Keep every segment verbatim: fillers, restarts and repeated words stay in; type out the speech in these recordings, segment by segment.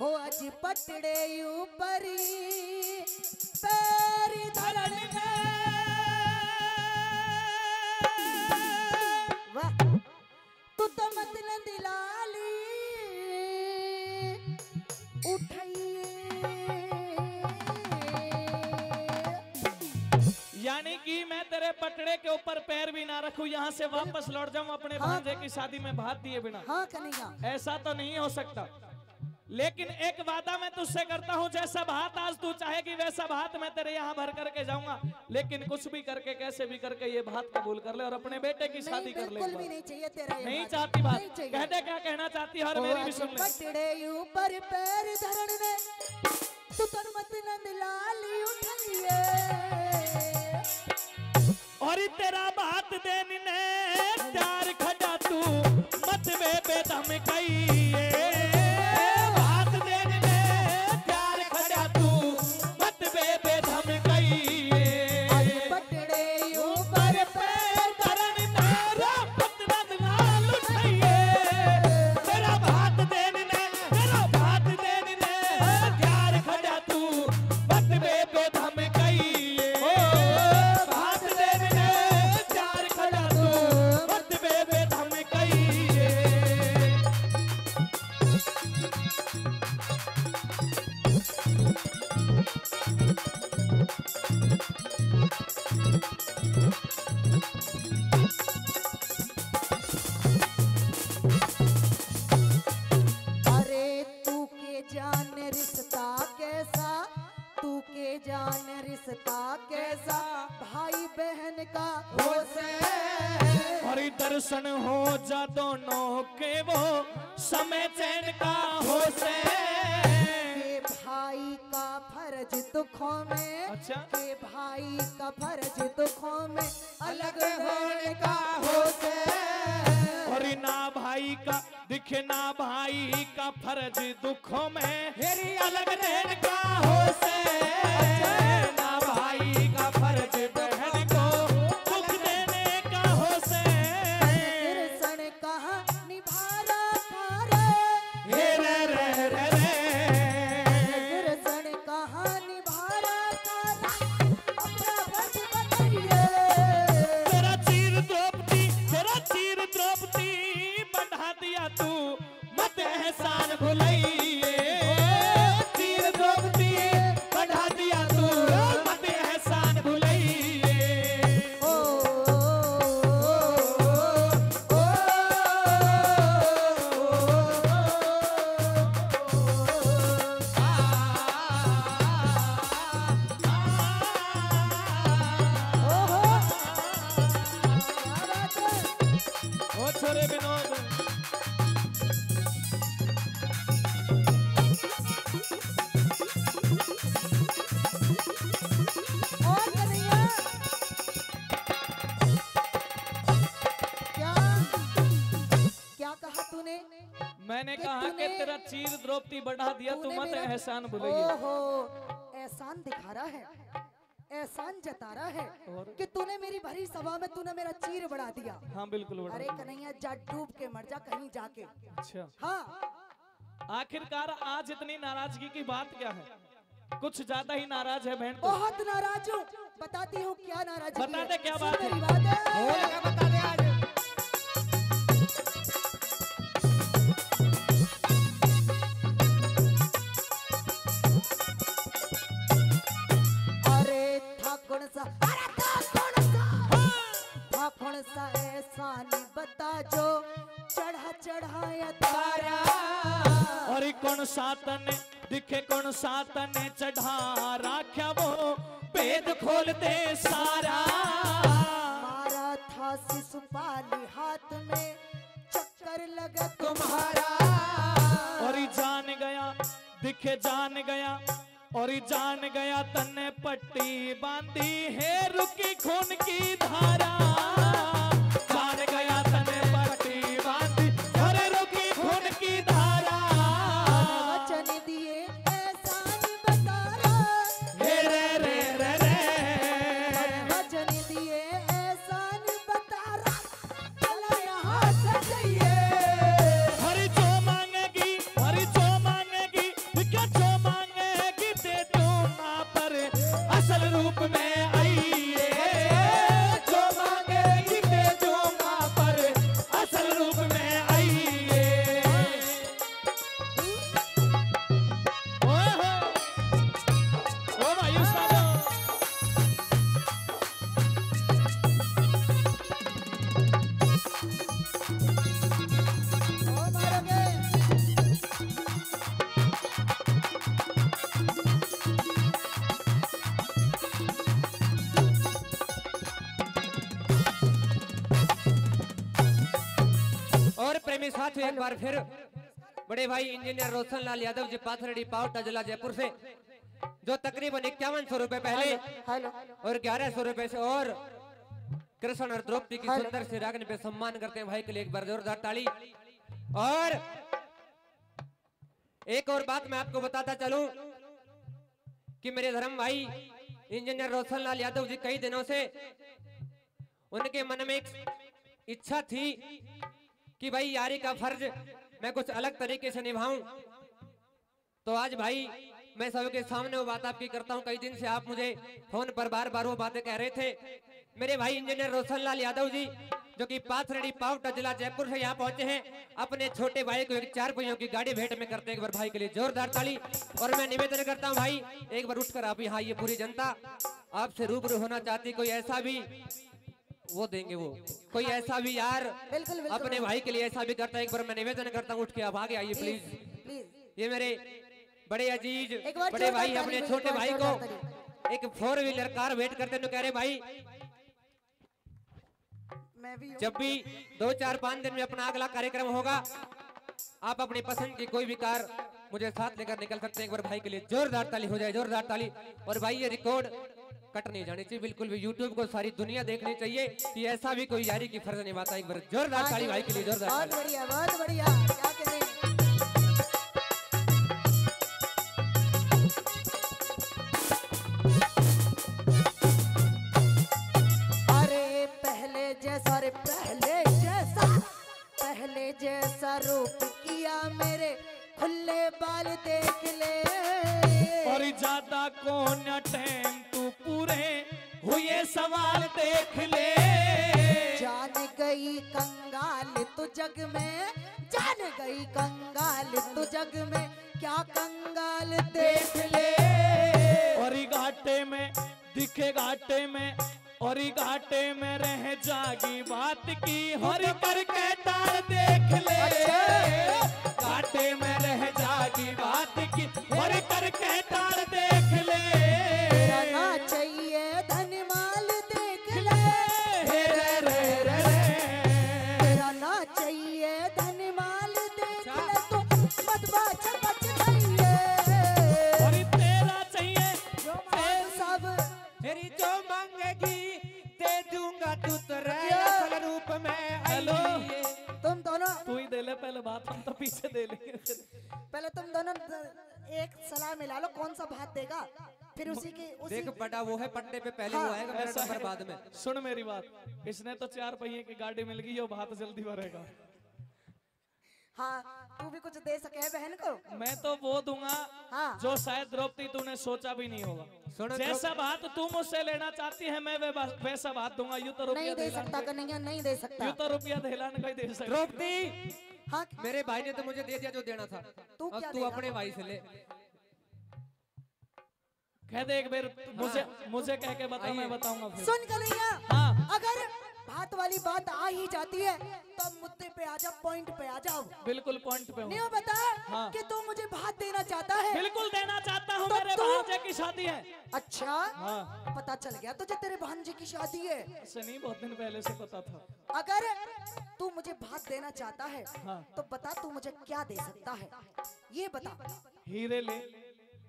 हो आज पटड़े ऊपरी पैरी धरन में तू तो मतलब दिलाली उठाई, यानी कि मैं तेरे पटड़े के ऊपर पैर भी ना रखूं, यहाँ से वापस लौट जाऊं अपने भांजे की शादी में भाग दिए बिना। हाँ कन्हैया, ऐसा तो नहीं हो सकता। लेकिन एक वादा मैं तुझसे करता हूँ, जैसा भात आज तू चाहेगी वैसा भात मैं तेरे यहाँ भर करके जाऊंगा, लेकिन कुछ भी करके कैसे भी करके ये भात कबूल कर ले और अपने बेटे की शादी कर ले। बिल्कुल भी नहीं चाहिए तेरा ये नहीं भात। चाहती बात कह दे क्या कहना चाहती है और मेरी भी सुन ले। ऊपर पैर धरण में तू तर मत नंदलाली उठलिए और तेरा भात देन ने चार खड़ा तू मत वे बेदम कई दर्शन हो जा दोनों के वो समय चैन का हो से के भाई का फर्ज दुखों में। अच्छा? के भाई का फर्ज दुखों में अलग होने का हो से और ना भाई का दिखे ना भाई का फर्ज दुखों में मेरी अलग रहने का हो से। ना भाई का फर्ज बहन को द्रौपदी बढ़ा दिया तू मत एहसान भूलिए। हो एहसान दिखा रहा है, एहसान जता रहा है और... कि तूने मेरी भरी सभा में तूने मेरा चीर बढ़ा दिया। हाँ बिल्कुल बढ़ा। अरे कन्हैया जा डूब के मर जा कहीं जाके। अच्छा हाँ, आखिरकार आज इतनी नाराजगी की बात क्या है? कुछ ज्यादा ही नाराज है बहन। बहुत नाराज हूँ, बताती हूँ क्या नाराज। बता दे क्या बात है। बता जो चढ़ा चढ़ाया तारा और कौन सातन दिखे कौन सातन चढ़ा राख्या वो भेद खोलते सारा। मारा था शिशुपाल हाथ में चक्कर लगा तुम्हारा और जान गया दिखे जान गया और जान गया तन्ने पट्टी बांधी है रुकी खून की धारा। जान गया तन्ने पट्टी बांधी और रुकी खून की धारा। वचन दिए एहसान बता रे रे रे रे। वचन दिए एहसान बता चला यहाँ से जाइए। हरी जो मांगेगी हरी जो मांगेगी साथ एक बार फिर बड़े भाई इंजीनियर रोशन लाल यादव जी पाथरडी पावटा जिला जयपुर से जो तकरीबन इक्यावन सौ रूपये पहले और ग्यारह सौ रूपये से और कृष्ण और द्रौपदी की सुंदर से रागन पे सम्मान करते हैं भाई के लिए एक बार जोरदार ताली। और एक और बात मैं आपको बताता चलूं कि मेरे धर्म भाई इंजीनियर रोशन लाल यादव जी कई दिनों से उनके मन में एक इच्छा थी कि भाई यारी का फर्ज मैं कुछ अलग तरीके से निभाऊं, तो आज भाई मैं सबके सामने वो बात आपकी करता हूं। कई दिन से आप मुझे फोन पर बार बार वो बातें कह रहे थे। मेरे भाई इंजीनियर रोशन लाल यादव जी जो कि पाथरडी पावटा जिला जयपुर से यहाँ पहुंचे हैं अपने छोटे भाई को एक चार पहियों की गाड़ी भेंट में करते हैं। एक बार भाई के लिए जोरदार ताली। और मैं निवेदन करता हूँ भाई एक बार उठकर आप यहाँ ये पूरी जनता आपसे रूबरू होना चाहती, कोई ऐसा भी वो देंगे वो कोई ऐसा भी यार बिल्कुल, बिल्कुल, अपने भाई के लिए ऐसा भी करता है। एक बार मैं निवेदन करता हूँ उठ के आप आगे आइए प्लीज, प्लीज। ये मेरे बड़े अजीज बड़े भाई अपने छोटे भाई को एक फोर व्हीलर कार वेट करते कह रहे भाई मैं भी जब भी दो चार पांच दिन में अपना अगला कार्यक्रम होगा आप अपनी पसंद की कोई भी कार मुझे साथ लेकर निकल सकते हैं। एक बार भाई के लिए जोरदार ताली हो जाए, जोरदार ताली। और भाई ये रिकॉर्ड कट नहीं जाने चाहिए बिल्कुल भी, यूट्यूब को सारी दुनिया देखनी चाहिए कि ऐसा भी कोई यारी की फर्ज निभाता। एक बार जोरदार ताली भाई के लिए, जोरदार। बहुत बढ़िया, बहुत बढ़िया, क्या करें। अरे पहले जैसा रे पहले जैसा पहले जैसा रूप किया मेरे खुले बाल देख ले। और ज्यादा को न टाइम पूरे हुए सवाल देख ले। जान गई कंगाल तू जग में, जान गई कंगाल तू जग में, क्या कंगाल देख ले। और घाटे में दिखे घाटे में और घाटे में रह जागी बात की हर करके ताल देख ले। घाटे में रह जागी बात की हर करके ताल देख ले। पहले बात हम तो पीछे दे लेंगे। पहले तुम दोनों एक सलाह मिला लो कौन सा भात देगा फिर उसी की उसी देख बड़ा वो है पट्टे पे पहले हाँ, वो आएगा मेरा नंबर बाद में। सुन मेरी बात, इसने तो चार पहिए की गाड़ी मिल गई और भात जल्दी भरेगा। हाँ तू भी कुछ दे सके बहन को। मैं तो वो दूंगा हाँ। जो शायद द्रौपदी तूने सोचा भी नहीं होगा। जैसा बात तुम मुझसे लेना चाहती है मैं वे वैसा बात दूंगा। यू तो नहीं दे सकता कन्हैया, नहीं दे सकता। यू तो रुपया धेलान का ही दे सकता। द्रौपदी हाँ मेरे भाई ने तो मुझे दे दिया जो देना था, तू तू अपने भाई से ले। कह दे एक बार मुझे मुझे कह के बता, मैं बताऊंगा। सुन कन्हैया हाँ अगर भात वाली बात आ ही जाती है तो मुद्दे पे आ जाओ, पॉइंट पे आ जाओ। बिल्कुल पॉइंट पे नहीं बता हाँ। कि तू मुझे भात देना चाहता है। बिल्कुल देना चाहता हूँ, तो मेरे भांजे की शादी है। अच्छा हाँ। पता चल गया तुझे तेरे भांजे की शादी है। सनी बहुत दिन पहले से पता था। अगर तू मुझे भात देना चाहता है हाँ। तो बता तू मुझे क्या दे सकता है ये बता। हीरे ले,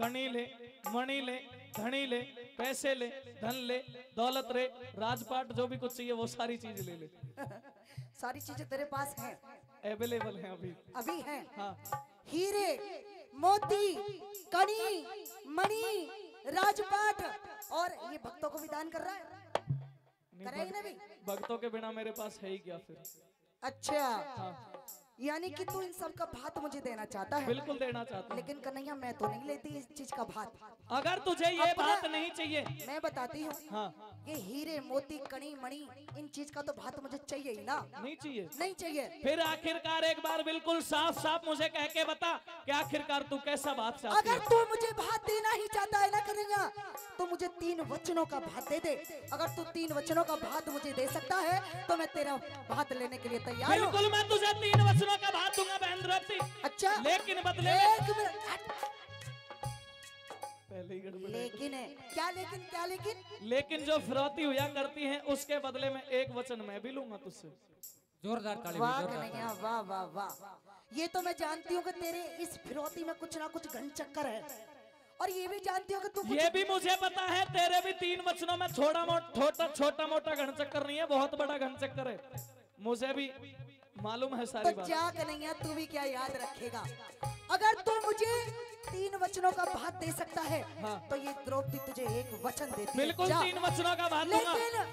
कणी ले, मणि ले, धनी ले, पैसे ले, धन ले, दौलत रे, राजपाट, जो भी कुछ चाहिए वो सारी चीज ले ले। सारी चीजें तेरे पास हैं, अवेलेबल हैं अभी अभी हैं हाँ। हीरे, मोती, कनी, मणि, राजपाट और ये भक्तों को भी दान कर रहा है। कराएगी ना भी, भक्तों के बिना मेरे पास है ही क्या फिर। अच्छा हाँ। यानी कि तू इन सब का भात मुझे देना चाहता है। बिल्कुल देना चाहता, लेकिन कन्हैया मैं तो नहीं लेती इस चीज का भात। अगर तुझे ये बात नहीं चाहिए मैं बताती हूँ हाँ। ये हीरे, मोती, कणी, मणि इन चीज का तो भात मुझे चाहिए ही ना। नहीं चाहिए, नहीं चाहिए। फिर आखिरकार एक बार बिल्कुल साफ साफ मुझे कह के बता कि आखिरकार तू कैसा भात चाहता है। अगर तू मुझे भात देना ही चाहता है ना कन्हैया तो मुझे तीन वचनों का भात दे दे। अगर तू तीन वचनों का भात मुझे दे सकता है तो मैं तेरा भात लेने के लिए तैयार हूँ। बिल्कुल मैं तुझे तीन वचन का बात दूंगा बहन द्रौपदी। अच्छा लेकिन बदले एक पहले ही लेकिन है क्या लेकिन क्या लेकिन लेकिन जो फिरौती हुआ करती है उसके बदले में एक वचन मैं भी लूंगा तुझसे। जोरदार ताली। वाह कन्हैया वाह वाह वाह। ये तो मैं जानती हूँ कि तेरे इस फिरौती में कुछ ना कुछ घन चक्कर है, और ये भी जानती हो कि तू ये भी मुझे पता है तेरे भी तीन वचनों में छोटा छोटा छोटा मोटा घन चक्कर नहीं है, बहुत बड़ा घन चक्कर है, मुझे भी मालूम है सारी बात। क्या कन्हैया तू भी क्या याद रखेगा, अगर तू मुझे तीन वचनों का भात दे सकता है हाँ। तो ये द्रौपदी तुझे एक वचन देती है, बिल्कुल तीन वचनों का भात दूंगा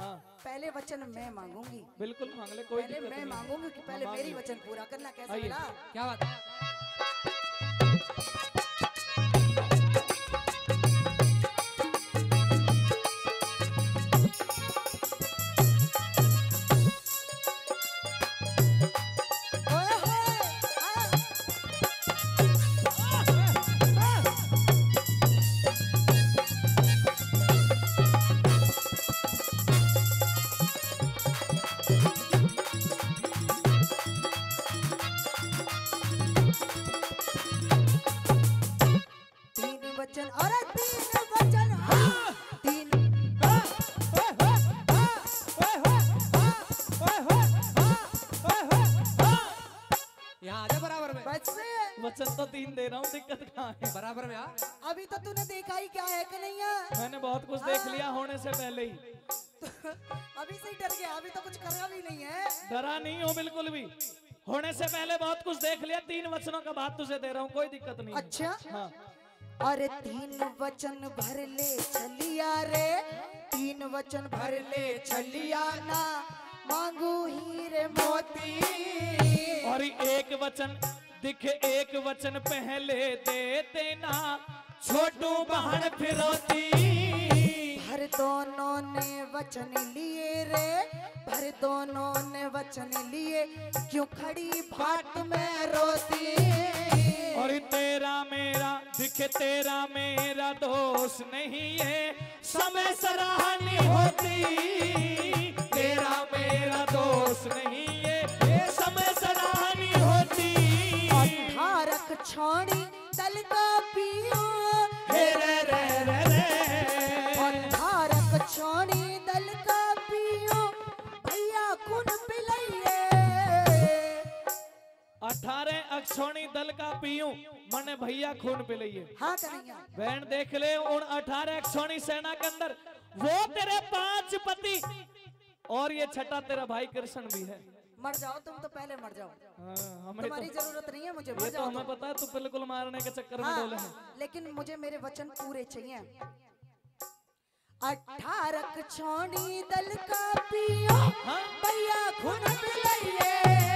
हाँ। पहले वचन मैं मांगूंगी, बिल्कुल मांग ले कोई पहले मैं मांगूंगी कि पहले मेरी वचन पूरा करना। कैसे मिला क्या बात है? वचन तो तीन दे रहा हूँ, दिक्कत कहाँ है? बराबर में यार, अभी तो तूने देखा ही क्या है कन्हैया? मैंने बहुत कुछ देख लिया होने से पहले ही। तो अभी से ही डर गया, अभी तो कुछ करना भी नहीं है। डरा नहीं हो बिल्कुल भी, होने से पहले बहुत कुछ देख लिया। तीन वचनों का बात तुझे दे रहा हूँ, कोई दिक्कत नहीं। अच्छा हाँ। अरे तीन वचन भर ले छलिया रे, तीन वचन भर ले छलिया ना, मांगू हीरे मोती। और एक वचन दिखे एक वचन पहले दे देना, छोटू बहन फिरौती। भर दोनों ने वचन लिए रे, भर दोनों ने वचन लिए, क्यों खड़ी बाट में रोती। और तेरा मेरा दिखे तेरा मेरा दोष नहीं है, समय सराहनी होती। तेरा मेरा दोष नहीं है, ये समय सराहनी होती। अठारक छोड़ी दल का पियो रे रे रे रे रे, अठारक छोड़ी दल का पियो भैया कुन पिलाइए। अठारह अक्षौणी दल का पियो मने भैया खून पिलाइए। हाँ कन्हैया बहन देख ले, उन अठारह अक्षौणी सेना के अंदर वो तेरे पांच पति और ये छठा तेरा भाई कृष्ण भी है। मर जाओ तुम तो, पहले मर जाओ हाँ, तुम्हारी तो, जरूरत नहीं है मुझे। मर जाओ तो हमें पता है तू बिल्कुल मारने के चक्कर हाँ, में डोले हैं। लेकिन मुझे मेरे वचन पूरे चाहिए। अठारक छोड़ी दल का पियो भैया खून पिलाइए।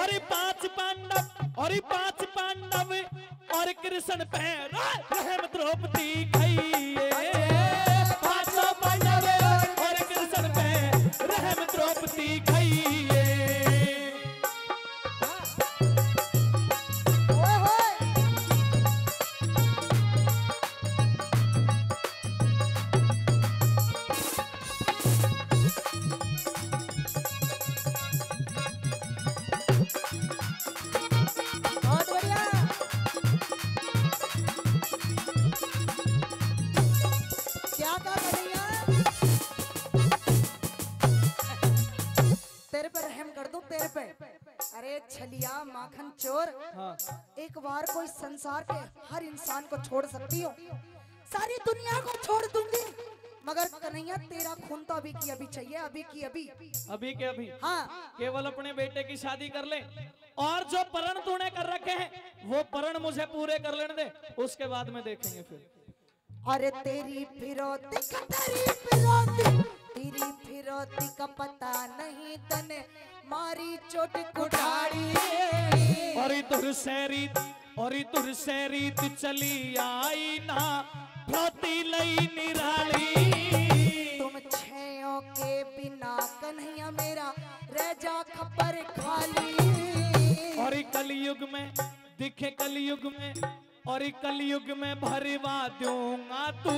और पांच पांडव और पांच पांडव और कृष्ण पैर रहम द्रौपदी खाइए। रहम द्रौपदी खाइए। छलिया माखन चोर हाँ। एक बार कोई संसार के हर इंसान को छोड़ सकती हो, सारी दुनिया को छोड़ दूंगी, मगर कन्हैया तेरा खून तो अभी की अभी चाहिए, अभी की अभी, अभी के अभी हाँ। केवल अपने बेटे की शादी कर ले, और जो परण तूने कर रखे हैं वो परण मुझे पूरे कर लेने दे, उसके बाद में देखेंगे फिर। अरे तेरी फिरौती तेरी फिरौती तेरी फिरौती का पता नहीं, तने मारी चोट कुठाड़ी। और तुर सैरी और तुर सैरी तू चली आई ना, फिरौती लई निराली। तुम छयों के बिना कन्हैया मेरा रह जा खपर खाली। और कलयुग में दिखे कलयुग में और कलयुग में भरवा दूंगा तू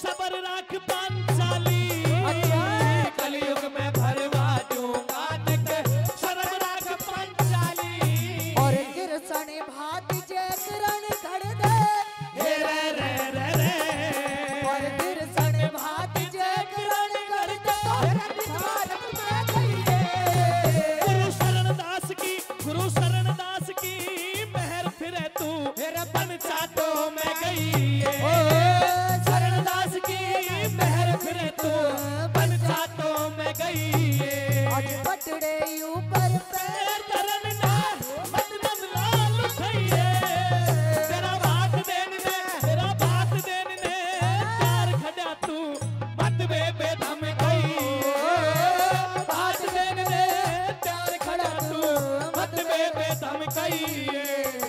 सबर राख पांचाली। कलयुग में भरवा दूंगा सबर राख पांचाली। और कृष्ण भात जय किरण खड़ दे रे रे रे रे। और कृष्ण भात जय किरण खड़ दे। पे धमकाइए।